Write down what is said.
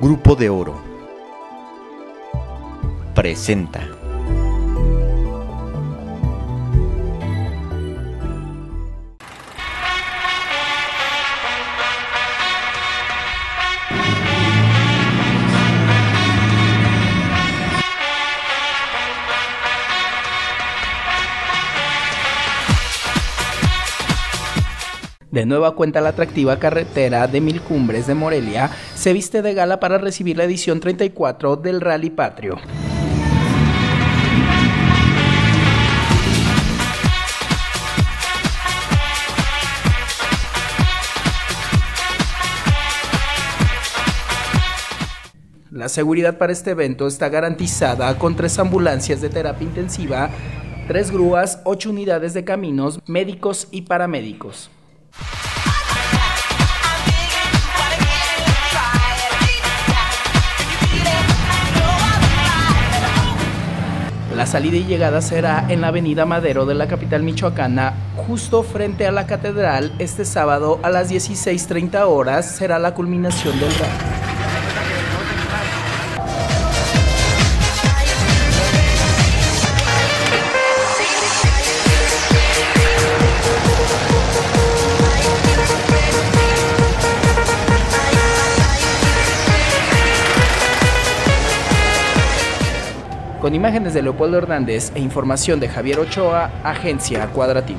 Grupo de Oro presenta de nueva cuenta. La atractiva carretera de Mil Cumbres de Morelia se viste de gala para recibir la edición 34 del Rally Patrio. La seguridad para este evento está garantizada con 3 ambulancias de terapia intensiva, 3 grúas, 8 unidades de caminos, médicos y paramédicos. La salida y llegada será en la avenida Madero de la capital michoacana, justo frente a la Catedral. Este sábado a las 16:30 horas será la culminación del rally. Con imágenes de Leopoldo Hernández e información de Javier Ochoa, Agencia Cuadratín.